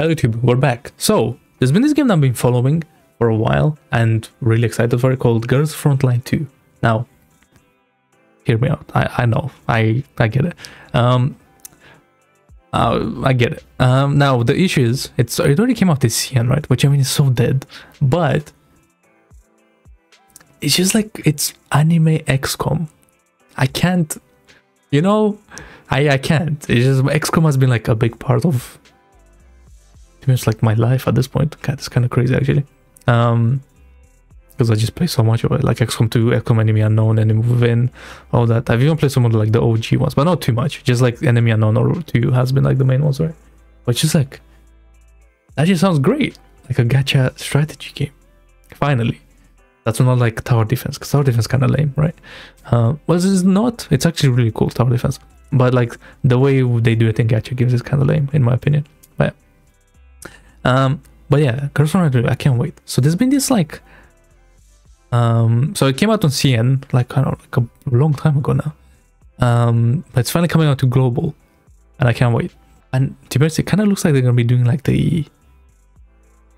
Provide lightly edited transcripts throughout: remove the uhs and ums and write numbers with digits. Hello YouTube, we're back. So, there's been this game that I've been following for a while and really excited for it, called Girls Frontline 2. Now, hear me out. I know, I get it. I get it. Now, the issue is, it already came out this year, right? Which I mean is so dead, but it's just like, it's anime XCOM. I can't, you know, I can't. It's just, XCOM has been like a big part of it's like my life at this point. God, it's kind of crazy actually, because I just play so much of it, like XCOM 2, XCOM Enemy Unknown, Enemy Within, all that. I've even played some of like the OG ones, but not too much. Just like Enemy Unknown or 2 has been like the main ones, right? But just like that just sounds great, like a gacha strategy game. Finally, that's not like tower defense, because tower defense kind of lame, right? Well, it's not. It's actually really cool, tower defense, but like the way they do it in gacha games is kind of lame in my opinion. But yeah. But yeah, Girls Frontline, I can't wait. So there's been this like, so it came out on CN like kind of like a long time ago now, but it's finally coming out to global, and I can't wait. And to be honest, it kind of looks like they're gonna be doing like the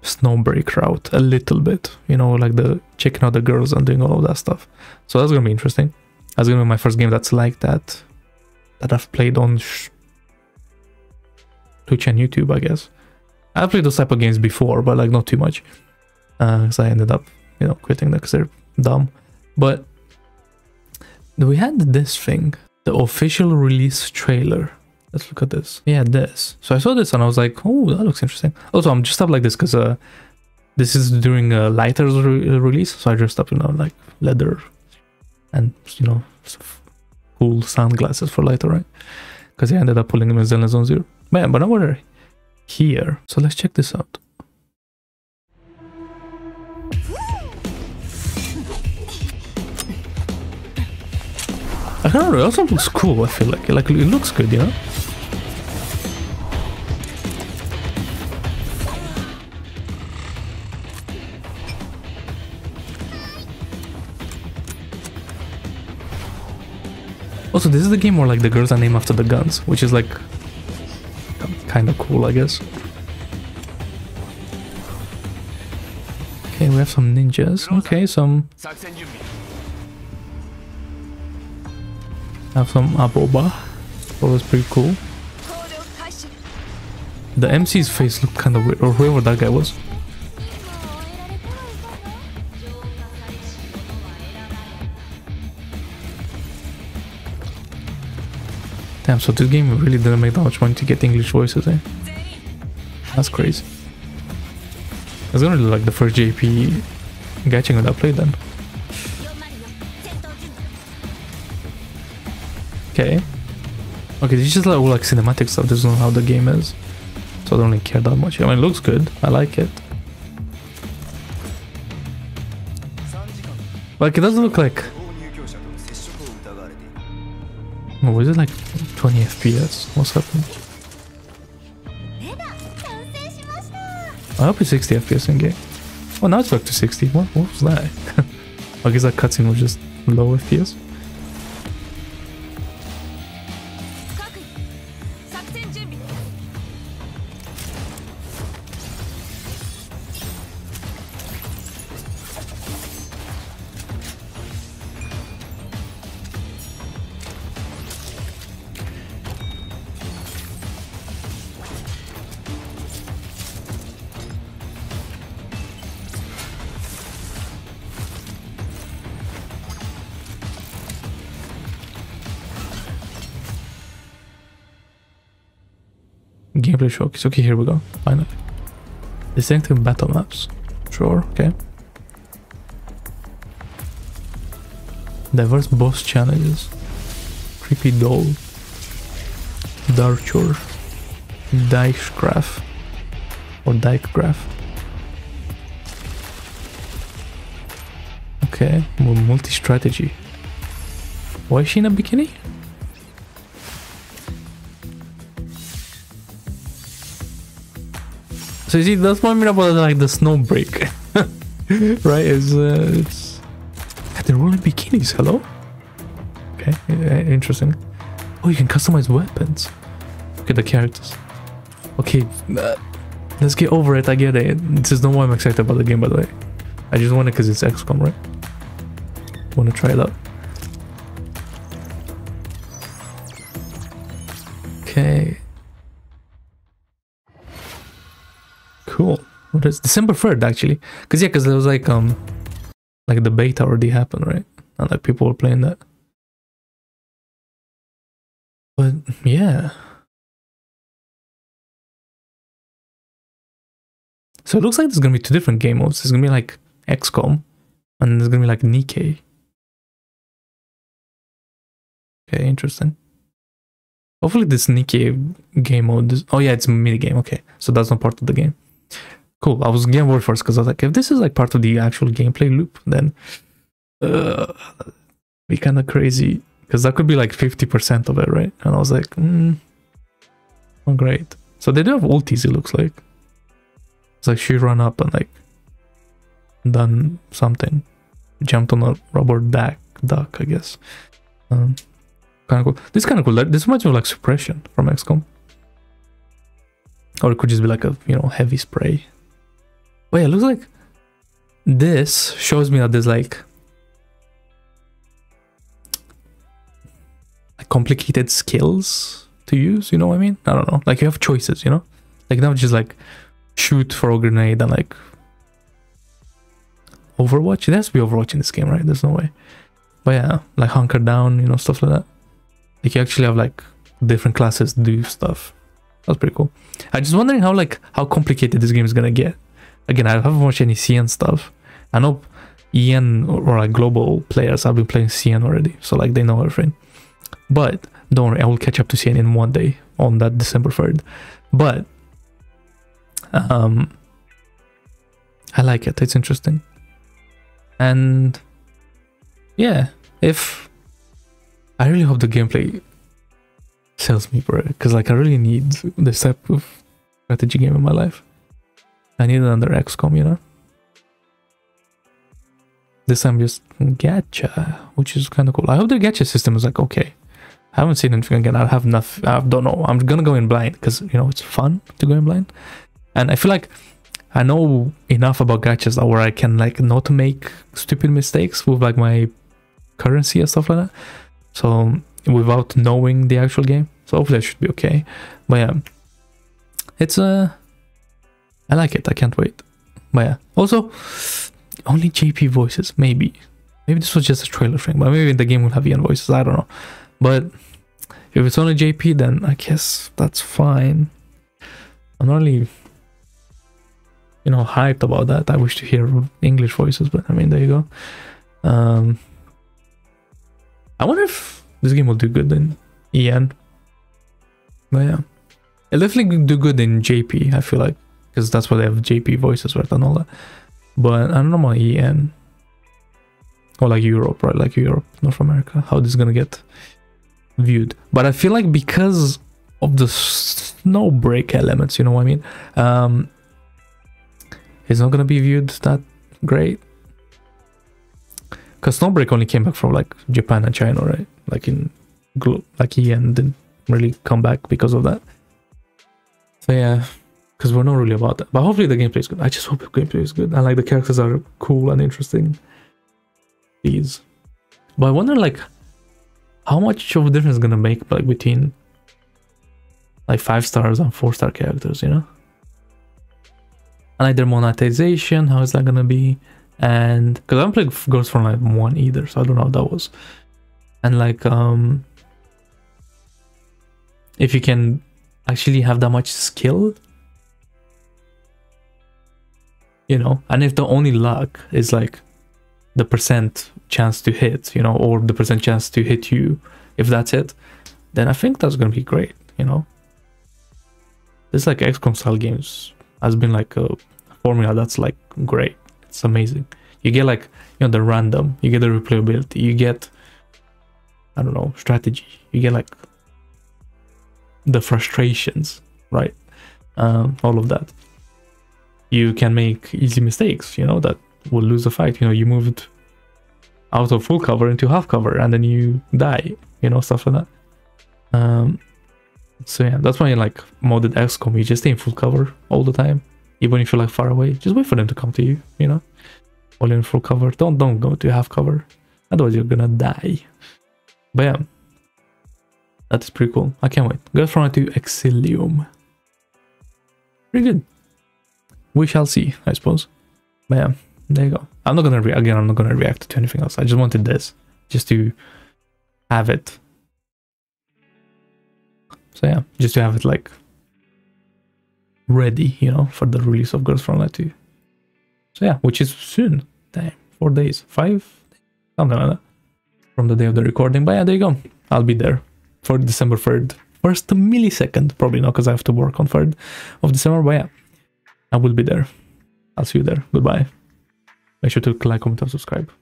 Snow Break route a little bit, you know, like the checking out the girls and doing all of that stuff. So that's gonna be interesting. That's gonna be my first game that's like that, that I've played on Twitch and YouTube, I guess. I've played those type of games before, but like not too much, because I ended up, you know, quitting them because they're dumb. But we had this thing, the official release trailer. Let's look at this. Yeah, this. So I saw this and I was like, oh, that looks interesting. Also, I'm just up like this because this is during Lighter's release, so I dressed up, you know, like leather and, you know, cool sunglasses for Lighter, right? Because I ended up pulling him in Zenless Zone Zero. Man, but don't worry. Here, so let's check this out. I don't know, it also looks cool. I feel like it looks good, you know. Also, this is the game where like the girls are named after the guns, which is like kind of cool, I guess. Okay, we have some ninjas. Okay, have some aboba. Always pretty cool. The MC's face looked kind of weird, or whoever that guy was. Damn, so this game really didn't make that much money to get English voices, eh? That's crazy. It's gonna look like the first JP gacha that I played then. Okay. Okay, this is just like all like cinematic stuff. This is not how the game is. So I don't really care that much. I mean, it looks good. I like it. Like, it doesn't look like... Oh, is it like 20 FPS? What's happening? I hope it's 60 FPS in game. Oh, now it's back to 60. What was that? I guess that cutscene was just low FPS. Gameplay showcase. Okay, here we go. Finally. Distinctive battle maps. Sure, okay. Diverse boss challenges. Creepy doll. Darture. Dykecraft. Or Dykecraft. Okay, multi-strategy. Why is she in a bikini? So you see, that's what I mean about like the Snow Break, right? It's they're all in bikinis. Hello. Okay, interesting. Oh, you can customize weapons. Look at the characters. Okay, Let's get over it, I get it. This is not why I'm excited about the game, by the way. I just want it because it's XCOM, right? I want to try it out. Okay. Cool. What is December 3rd, actually? Because, yeah, because there was like the beta already happened, right? And like people were playing that. But, yeah. So it looks like there's gonna be two different game modes. There's gonna be like XCOM, and there's gonna be like Nikkei. Okay, interesting. Hopefully this Nikkei game mode is... oh yeah, it's a minigame, okay. So that's not part of the game. Cool, I was getting worried first, because I was like, if this is like part of the actual gameplay loop, then... it'd be kinda crazy. Because that could be like 50% of it, right? And I was like, not great. So they do have ultis, it looks like. It's like she ran up and like done something, jumped on a rubber duck, I guess. Kind of cool. This is kind of cool. This much of like suppression from XCOM, or it could just be like a, you know, heavy spray. But yeah, it looks like this shows me that there's like complicated skills to use. You know what I mean? I don't know. Like you have choices. You know, like not just like shoot for a grenade and like Overwatch. It has to be Overwatch in this game, right? There's no way. But yeah, like hunker down, you know, stuff like that. Like you actually have like different classes to do stuff. That's pretty cool. I'm just wondering how like how complicated this game is gonna get. Again, I haven't watched any CN stuff. I know EN or like global players have been playing CN already, so like they know everything. But don't worry, I will catch up to CN in one day on that December 3rd. But I like it. It's interesting. And yeah, if I really hope the gameplay sells me for it, because like I really need this type of strategy game in my life. I need it under XCOM, you know. This time just gacha, which is kind of cool. I hope the gacha system is like okay. I haven't seen anything again. I have nothing. I don't know. I'm gonna go in blind because, you know, it's fun to go in blind. And I feel like I know enough about gachas that where I can like not make stupid mistakes with like my currency and stuff like that. So without knowing the actual game. So hopefully I should be okay. But yeah, it's I like it. I can't wait. But yeah, also only JP voices. Maybe this was just a trailer thing. But maybe the game will have Ian voices. I don't know. But if it's only JP, then I guess that's fine. I'm not really, you know, hyped about that. I wish to hear English voices, but I mean, there you go. I wonder if this game will do good in EN. But yeah, it'll definitely do good in JP, I feel like, because that's why they have JP voices, right, and all that. But I don't know about EN. Or like Europe, right? Like Europe, North America. How this is gonna get viewed? But I feel like because of the snow break elements, you know what I mean? It's not gonna be viewed that great. Cause Snow Break only came back from like Japan and China, right? Like in EN didn't really come back because of that. So yeah, cause we're not really about that. But hopefully the gameplay is good. I just hope the gameplay is good. And like the characters are cool and interesting. These, but I wonder like how much of a difference is gonna make like between like 5-stars and 4-star characters, you know, and like their monetization, how is that gonna be? And because I haven't played Girls Frontline 1 either, so I don't know how that was. And like if you can actually have that much skill, you know, and if the only luck is like the % chance to hit, you know, or the % chance to hit you, if that's it, then I think that's gonna be great, you know. This like XCOM style games has been like a formula that's like great. It's amazing. You get like, you know, the random, you get the replayability, you get, I don't know, strategy, you get like the frustrations, right? All of that. You can make easy mistakes, you know, that will lose the fight. You know, you moved out of full cover into half cover and then you die, you know, stuff like that. So yeah, that's why in like modded XCOM you just stay in full cover all the time, even if you're like far away. Just wait for them to come to you, you know. All in full cover. Don't go to half cover, otherwise you're gonna die. But yeah, that is pretty cool. I can't wait. Girls Frontline 2 Exilium. Pretty good. We shall see, I suppose. But yeah, there you go. I'm not gonna react to anything else. I just wanted this, just to have it. So yeah, just to have it like ready, you know, for the release of Girls Frontline 2. So yeah, which is soon. Damn, 4 days, 5 days, something like that, from the day of the recording. But yeah, there you go. I'll be there for December 3rd. First millisecond, probably not, because I have to work on 3rd of December. But yeah, I will be there. I'll see you there. Goodbye. Make sure to like, comment, and subscribe.